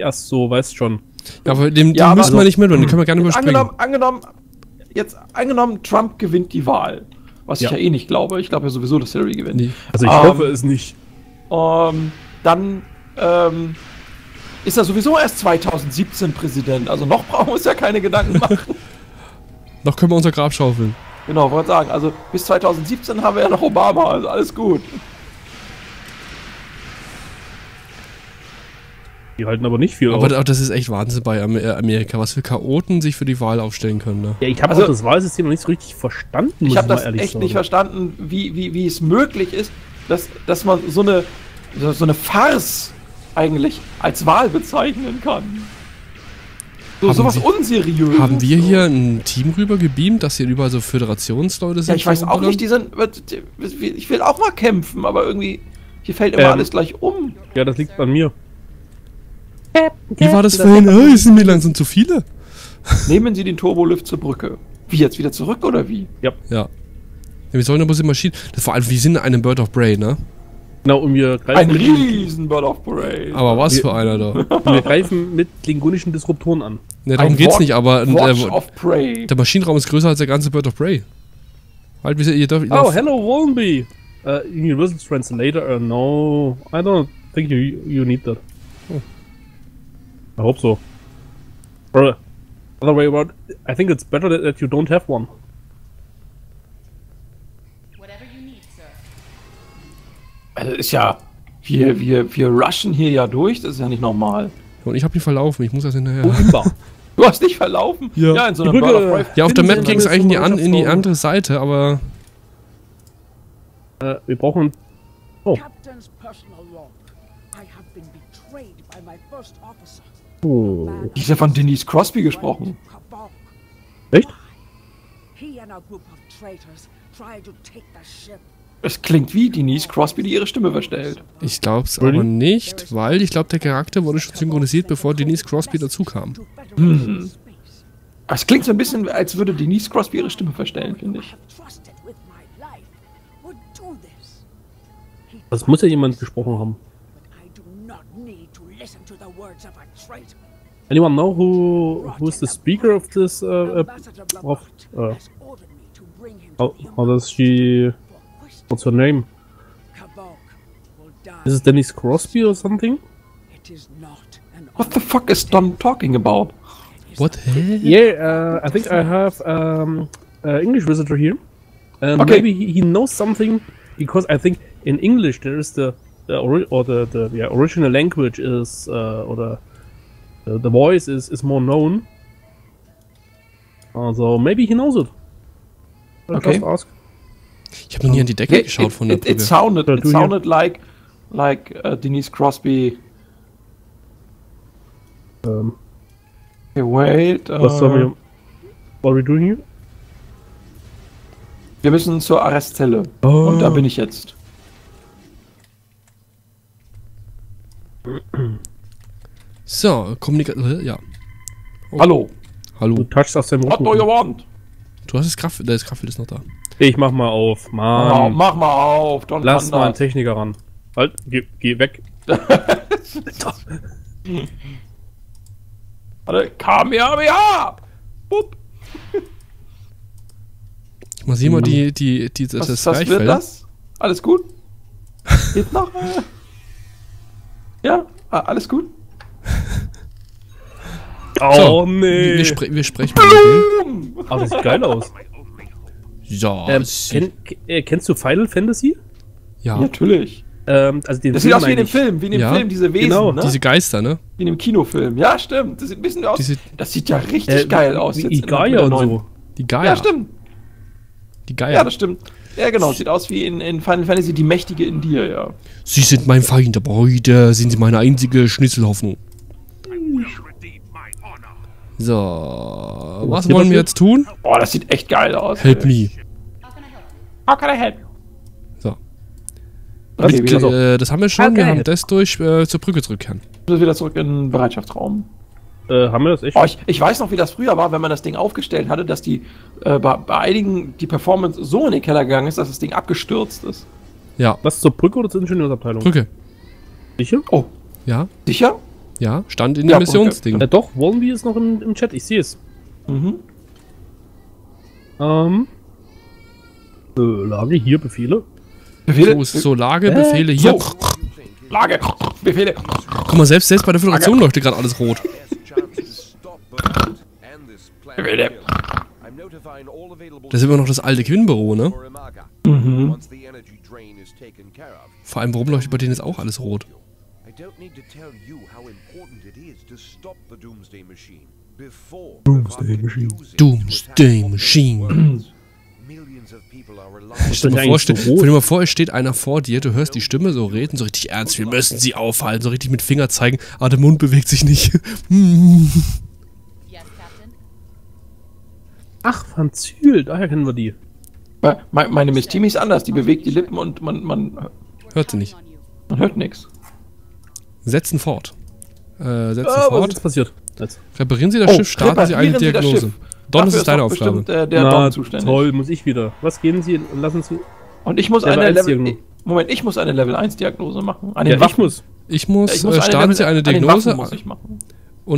erst so, weißt schon. Ja, aber dem ja, müssen wir nicht mit, den können wir gerne überspringen. Angenommen, Trump gewinnt die Wahl. Was ja. Ich ja eh nicht glaube. Ich glaube ja sowieso, dass Hillary gewinnt. Nee. Also ich hoffe es nicht. Dann ist er sowieso erst 2017 Präsident. Also noch brauchen wir uns ja keine Gedanken machen. Noch können wir unser Grab schaufeln. Genau, wollte sagen. Also bis 2017 haben wir ja noch Obama. Also alles gut. Die halten aber nicht viel auf. Aber das ist echt Wahnsinn bei Amerika, was für Chaoten sich für die Wahl aufstellen können. Ne? Ja, ich habe also, das Wahlsystem noch nicht so richtig verstanden. Ich habe das echt nicht verstanden, wie es möglich ist, dass man so eine Farce eigentlich als Wahl bezeichnen kann. Sowas unseriös. Haben wir hier ein Team rüber gebeamt, dass hier überall so Föderationsleute sind? Ja, ich weiß auch nicht, ich will auch mal kämpfen, aber irgendwie, hier fällt immer alles gleich um. Ja, das liegt an mir. Wie war das vorhin? Oh, sind mir langsam zu viele. Nehmen Sie den Turbolift zur Brücke. Wie, jetzt wieder zurück oder wie? Ja. Ja. Wir sollen aber die Maschinen. Vor allem, wir sind eine Bird of Prey, ne? Genau, und wir greifen. Ein riesen Bird of Prey. Aber was für einer da. Wir greifen mit klingonischen Disruptoren an. Ne, darum geht's nicht, aber. Der Maschinenraum ist größer als der ganze Bird of Prey. Halt, ihr dürft. Oh, hello, Wollenby! Universal Translator, no. I don't think you need that. Oh. I hope so. Or other way around, I think it's better that you don't have one. Whatever you need, sir. Also ist ja, wir rushen hier ja durch, das ist ja nicht normal. Und ich hab mich verlaufen, ich muss das hinterher. Du hast dich verlaufen? Ja, in so einer Brücke. Ja, auf der Map ging es eigentlich in die andere Seite, aber... wir brauchen... Oh. Oh. Die ist ja von Denise Crosby gesprochen. Echt? Es klingt wie Denise Crosby, die ihre Stimme verstellt. Ich glaub's aber nicht, weil ich glaube, der Charakter wurde schon synchronisiert, bevor Denise Crosby dazu kam. Hm. Es klingt so ein bisschen, als würde Denise Crosby ihre Stimme verstellen, finde ich. Das muss ja jemand gesprochen haben. Anyone know who's the speaker of this? How does she? What's her name? Is it Denise Crosby or something? What the fuck is Don talking about? What? Yeah, I think I have English visitor here. Okay. Maybe he knows something because I think in English there is the original language is the voice is more known. Also maybe he knows it. Okay. Ich habe noch nie an die Decke geschaut von der Brücke. It sounded like Denise Crosby. Okay, wait. What are we doing here? Wir müssen zur Arrestzelle. Oh. Und da bin ich jetzt. So, Kommunikation. Ja. Oh. Hallo. Hallo. Du touchst auf seinem Rücken. Du hast das Kraftfeld. Das Kraftfeld ist noch da. Ich mach mal auf. Mann. Oh, mach mal auf. Lass mal einen Techniker ran. Halt, geh weg. Warte, KMH! Bup! Mal sehen, mal das Reichfeld. Was wird das? Alles gut? Geht noch? Ja, alles gut. Oh, so, nee. Wir sprechen mal. Aber das sieht geil aus. Ja. Kennst du Final Fantasy? Ja. Natürlich. Also den das Film sieht aus wie in dem Film. Wie in dem Film, diese Wesen. Genau, ne? Diese Geister, ne? Wie in dem Kinofilm. Ja, stimmt. Das sieht ein bisschen aus. Das sieht ja richtig geil aus. Wie jetzt die Geier und so. Die Geier. Ja, stimmt. Die Geier. Ja, das stimmt. Ja, genau, sieht aus wie in Final Fantasy die Mächtige in dir, ja. Sie sind mein Feind, aber heute sind sie meine einzige Schnitzelhoffnung. So, was wollen wir jetzt tun? Oh, das sieht echt geil aus. Help me. How can I help you? So. Okay, das haben wir schon, wir haben das durch zur Brücke zurückkehren. Wir wieder zurück in den Bereitschaftsraum. Haben wir das echt? Oh, ich weiß noch, wie das früher war, wenn man das Ding aufgestellt hatte, dass die bei einigen die Performance so in den Keller gegangen ist, dass das Ding abgestürzt ist. Ja. Was, zur Brücke oder zur Ingenieursabteilung? Brücke. Sicher? Oh. Ja. Sicher? Ja, stand in dem Missionsding. Ja, doch, Wollenby ist noch im Chat, ich sehe es. Mhm. Lage hier, Befehle. Befehle? So, Lage, Befehle hier. So. Lage, Befehle. Guck mal, selbst bei der Föderation leuchte gerade alles rot. Befehle. Das ist immer noch das alte Quinnbüro, ne? Mhm. Vor allem, warum leuchtet bei denen jetzt auch alles rot? Doomsday Machine. Doomsday Machine. Stell dir mal vor, es steht einer vor dir, du hörst die Stimme so reden, so richtig ernst, wir müssen sie aufhalten, so richtig mit Finger zeigen, aber der Mund bewegt sich nicht. Ach, Franzül, daher kennen wir die. Meine Miss Timmy ist anders, die bewegt die Lippen und man hört sie nicht. Man hört nichts. Setzen fort. Setzen fort. Was ist passiert? Reparieren Sie das Schiff, starten Sie eine Diagnose. Don, das ist deine Aufgabe. Bestimmt, der Don zuständig. Toll, muss ich wieder. Was geben Sie? Lassen Sie. Und ich muss eine Level. Moment, ich muss eine Level 1 Diagnose machen. An den Waffen.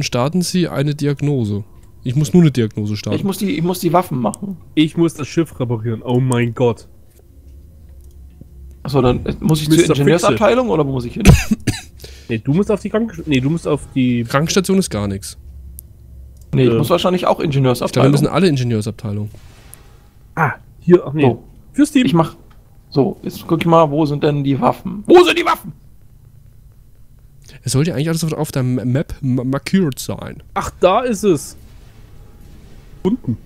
Starten Sie eine Diagnose. Ich muss nur eine Diagnose starten. Ich muss die Waffen machen. Ich muss das Schiff reparieren. Oh mein Gott. Achso, dann muss ich zur Ingenieursabteilung oder wo muss ich hin? Nee, du musst auf die Krankenstation. Nee, du musst auf die. Krankenstation ist gar nichts. Nee, ich muss wahrscheinlich auch Ingenieursabteilung. Ich glaube, wir müssen alle Ingenieursabteilung. Ah, hier, ach nee. So. Fürs Team. Ich mach. So, jetzt guck ich mal, wo sind denn die Waffen? Wo sind die Waffen? Es sollte eigentlich alles auf der Map markiert sein. Ach, da ist es. Unten.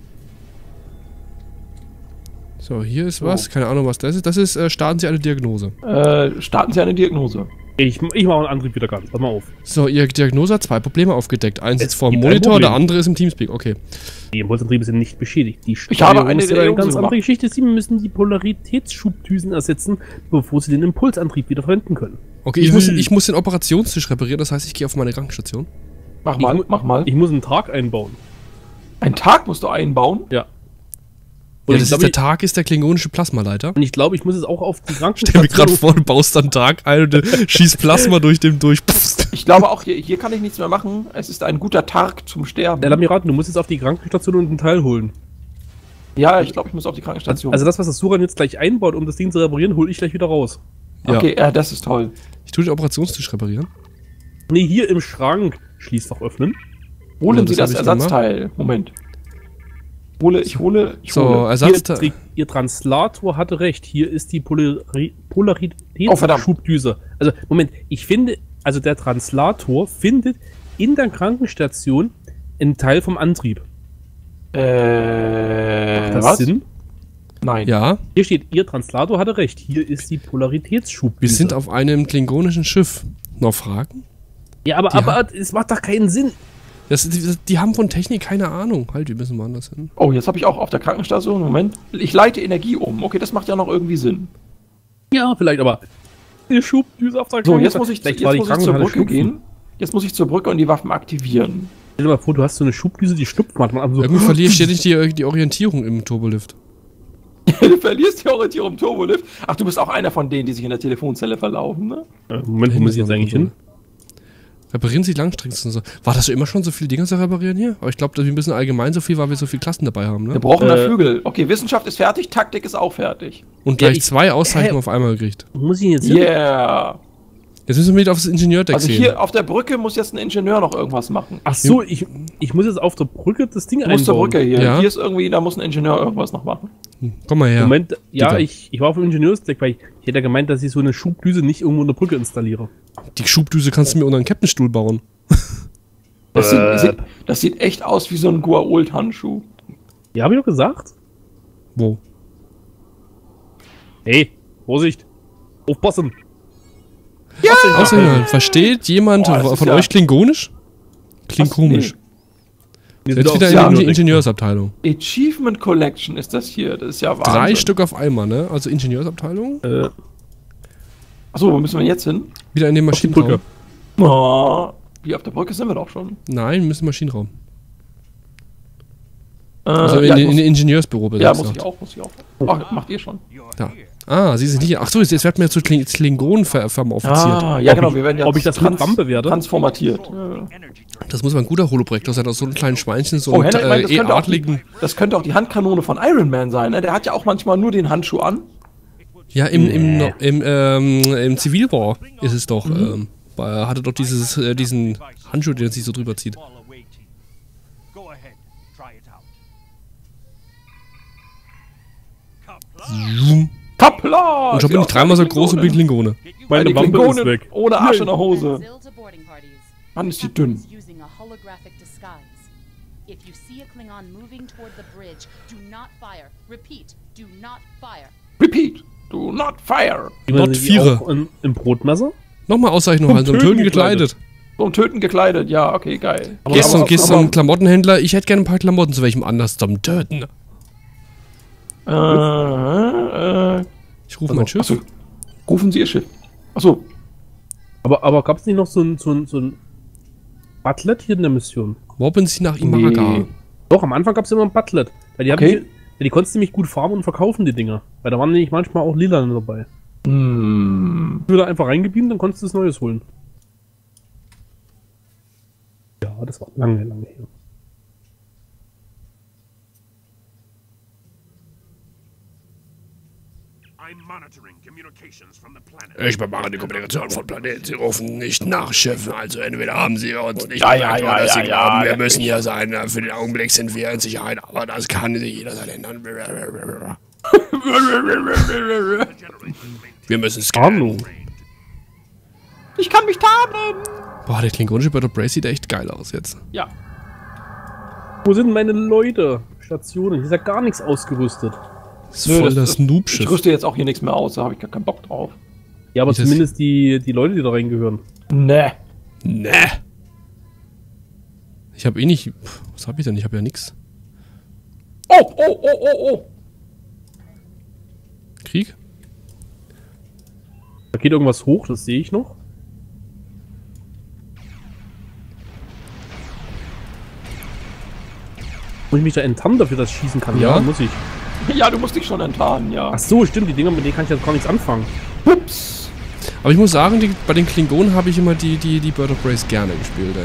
So, hier ist was. Keine Ahnung, was das ist. Das ist, starten Sie eine Diagnose. Starten Sie eine Diagnose. Ich mache einen Antrieb wieder ganz. Pass mal auf. So, Ihre Diagnose hat zwei Probleme aufgedeckt. Eins ist vor dem Monitor, der andere ist im Teamspeak. Okay. Die Impulsantriebe sind nicht beschädigt. Ich habe eine ganz andere Geschichte. Sie müssen die Polaritätsschubdüsen ersetzen, bevor Sie den Impulsantrieb wieder verwenden können. Okay, ich muss den Operationstisch reparieren. Das heißt, ich gehe auf meine Krankenstation. Mach mal. Ich muss einen Tag einbauen. Einen Tag musst du einbauen? Ja. Ja, das ist der Tag ist der klingonische Plasmaleiter. Und ich glaube, ich muss es auch auf die Krankenstation... Stell mir gerade vor, du baust dann Tag ein und schießt Plasma durch den durch. Ich glaube auch, hier kann ich nichts mehr machen. Es ist ein guter Tag zum Sterben. Ja, lass mich raten, du musst jetzt auf die Krankenstation und einen Teil holen. Ja, ich glaube, ich muss auf die Krankenstation. Also das, was das Suran jetzt gleich einbaut, um das Ding zu reparieren, hole ich gleich wieder raus. Ja. Okay, ja, das ist toll. Ich tue den Operationstisch reparieren. Nee, hier im Schrank. Schließfach öffnen. Holen Sie das Ersatzteil. Moment. Ich hole. Ersatzteil. Ihr Translator hatte recht. Hier ist die Polaritätsschubdüse. Also, Moment. Ich finde, also der Translator findet in der Krankenstation einen Teil vom Antrieb. Macht das Sinn? Nein. Ja. Hier steht, Ihr Translator hatte recht. Hier ist die Polaritätsschubdüse. Wir sind auf einem klingonischen Schiff. Noch Fragen? Ja, aber es macht doch keinen Sinn. Die haben von Technik keine Ahnung. Halt, wir müssen mal anders hin. Oh, jetzt habe ich auch auf der Krankenstation. Moment. Ich leite Energie um. Okay, das macht ja noch irgendwie Sinn. Ja, vielleicht, aber... Die Schubdüse auf der Krankenstation. So, jetzt muss ich zur Brücke gehen. Jetzt muss ich zur Brücke und die Waffen aktivieren. Stell dir mal vor, du hast so eine Schubdüse, die schlupft manchmal. So irgendwie verliere ich ständig die Orientierung im Turbolift. Du verlierst die Orientierung im Turbolift? Ach, du bist auch einer von denen, die sich in der Telefonzelle verlaufen, ne? Moment, wo muss ich jetzt eigentlich hin? Reparieren Sie langstreckend und so. War das immer schon so viele Dinger zu reparieren hier? Aber ich glaube, wir müssen allgemein so viel, weil wir so viele Klassen dabei haben, ne? Wir brauchen da Flügel. Okay, Wissenschaft ist fertig, Taktik ist auch fertig. Und gleich zwei Auszeichnungen auf einmal gekriegt. Muss ich jetzt hin? Yeah. Jetzt müssen wir wieder auf das Ingenieurdeck gehen. Also hier auf der Brücke muss jetzt ein Ingenieur noch irgendwas machen. Ach so, ich muss jetzt auf der Brücke das Ding einbauen. Muss zur Brücke hier. Ja. Hier ist irgendwie, da muss ein Ingenieur irgendwas noch machen. Komm mal her. Moment, ja, ich war auf dem Ingenieursdeck, weil ich hätte gemeint, dass ich so eine Schubdüse nicht irgendwo in der Brücke installiere. Die Schubdüse kannst du mir unter einen Captainstuhl bauen. Das sieht echt aus wie so ein Guault-Handschuh. Ja, hab ich doch gesagt. Wo? Hey, Vorsicht! Aufpassen! Ja! Außerdem, versteht jemand von euch Klingonisch? Klingt komisch. Nee. Jetzt wieder in die Ingenieursabteilung. Achievement Collection ist das hier. Das ist ja Wahnsinn. 3 Stück auf einmal, ne? Also Ingenieursabteilung. Achso, wo müssen wir jetzt hin? Wieder in den Maschinenraum. Oh, wie auf der Brücke sind wir doch schon. Nein, wir müssen in den Maschinenraum. Also in den Ingenieursbüro. Ja, muss ich auch. Ach, macht ihr schon. Ja. Ah, sie sind hier. Ach so, jetzt werden wir zu Klingonen vermorphisiert. Ah, ja, genau. Wir werden ja transformatiert. Das muss mal ein guter Holoprojektor sein, aus so einem kleinen Schweinchen, so einem E-Adligen. Das könnte auch die Handkanone von Iron Man sein. Ne? Der hat ja auch manchmal nur den Handschuh an. Ja, im Zivilbau ist es doch. Mhm. Hatte doch diesen Handschuh, den er sich so drüber zieht. Zoom. Kapla! Und schon bin ich dreimal so groß und bin Klingone. Meine Wampe ist weg. Ohne Arsch in der Hose. Mann, ist die dünn. Repeat! Do not fire! Not fire! Im Brotmesser? Nochmal Auszeichnung, also um Töten gekleidet. Um Töten gekleidet, ja, okay, geil. Gehst zum Klamottenhändler? Ich hätte gerne ein paar Klamotten, zu welchem anders zum Töten. Ich rufe mein Schiff. Achso. Rufen Sie Ihr Schiff. Achso. Aber gab es nicht noch so ein Butlet hier in der Mission? Mobben Sie nach Imaga. Nee. Doch, am Anfang gab es immer ein Butlet. Weil die, die konntest du nämlich gut farmen und verkaufen, die Dinger. Weil da waren nämlich manchmal auch Lila dabei. Hm. Ich würde einfach reingebeamt, dann konntest du das Neues holen. Ja, das war lange, lange her. Ich bewache die Kommunikation von Planeten. Sie rufen nicht nach, Chef. Also entweder haben sie uns nicht oder sie glauben, wir müssen hier sein. Für den Augenblick sind wir in Sicherheit, aber das kann sich jederzeit ändern. Wir müssen es tarnen. Ich kann mich tarnen. Boah, der klingonische Bird of Prey sieht echt geil aus jetzt. Ja. Wo sind meine Leute? Stationen. Hier ist ja gar nichts ausgerüstet. Das ist voll das Noob-Schiff. Ich rüste jetzt auch hier nichts mehr aus, da habe ich gar keinen Bock drauf. Ja, aber zumindest die Leute, die da reingehören. Ne. Ne. Ich habe eh nicht... Was habe ich denn? Ich habe ja nichts. Oh, oh, oh, oh, oh. Krieg? Da geht irgendwas hoch, das sehe ich noch. Muss ich mich da enttarnen, dafür das schießen kann? Ja, muss ich. Ja, du musst dich schon enttarnen, ja. Ach so, stimmt, die Dinger, mit denen kann ich ja gar nichts anfangen. Ups. Aber ich muss sagen, bei den Klingonen habe ich immer die Bird of Prey gerne gespielt,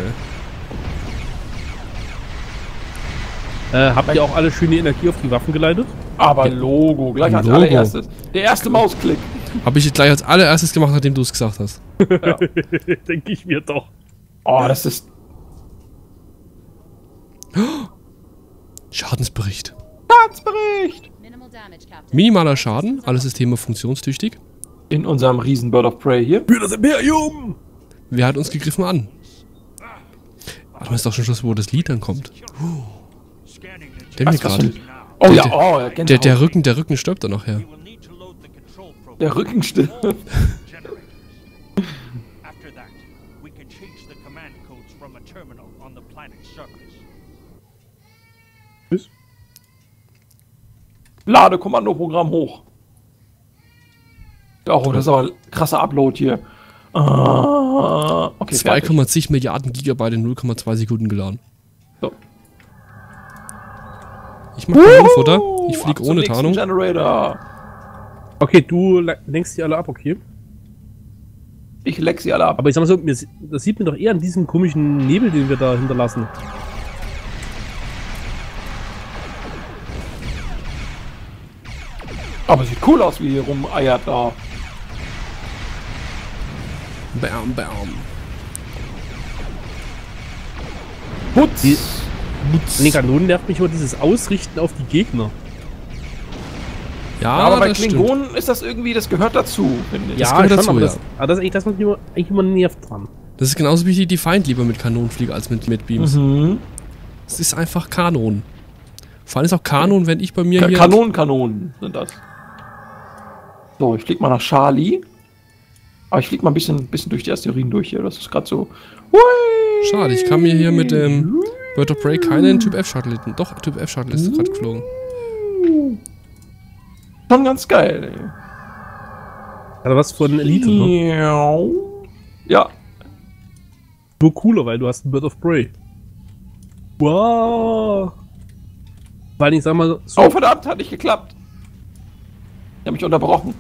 ey. Habt ihr auch alle schöne Energie auf die Waffen geleitet? Aber Logo, gleich als allererstes. Der erste Mausklick. Habe ich gleich als allererstes gemacht, nachdem du es gesagt hast. Ja. Denke ich mir doch. Oh, das ist... Schadensbericht. Schadensbericht! Minimaler Schaden, alle Systeme funktionstüchtig. In unserem riesen Bird of Prey hier. Für das Imperium! Wer hat uns gegriffen an? Ach, man ist doch schon Schluss, wo das Lied dann kommt. Der mir gerade. Oh ja, oh, der Rücken stirbt dann nachher. Der Rücken stirbt. Lade Kommandoprogramm hoch. Oh, das ist aber ein krasser Upload hier. Okay, 2,6 Milliarden Gigabyte in 0,2 Sekunden geladen. So. Ich mach kein Futter. Ich flieg ohne Tarnung. Generator. Okay, du lenkst die alle ab, okay? Ich lenk sie alle ab. Aber ich sag mal so, das sieht mir doch eher an diesem komischen Nebel, den wir da hinterlassen. Aber sieht cool aus, wie hier rumeiert da. Bam, bam. Putz! Die Kanonen nervt mich immer dieses Ausrichten auf die Gegner. Ja, aber bei Klingonen stimmt. Ist das irgendwie, das gehört dazu. Das ist eigentlich immer nervt dran. Das ist genauso wie ich die Feind lieber mit Kanonen fliege als mit Beams. Mhm. Es ist einfach Kanon. Vor allem ist auch Kanon, wenn ich bei mir hier... Kanonen sind das. So, ich flieg mal nach Charlie. Aber ich flieg mal ein bisschen durch die Asteroiden durch hier. Das ist gerade so... Hui! Schade, ich kann mir hier mit dem Bird of Prey keinen Typ-F-Shuttle... Doch, Typ-F-Shuttle ist gerade geflogen. Schon ganz geil, ey. Also was von Elite, ne? Ja. Nur cooler, weil du hast einen Bird of Prey. Wow! Weil ich sag mal so... Oh verdammt, hat nicht geklappt. Ich hab mich unterbrochen.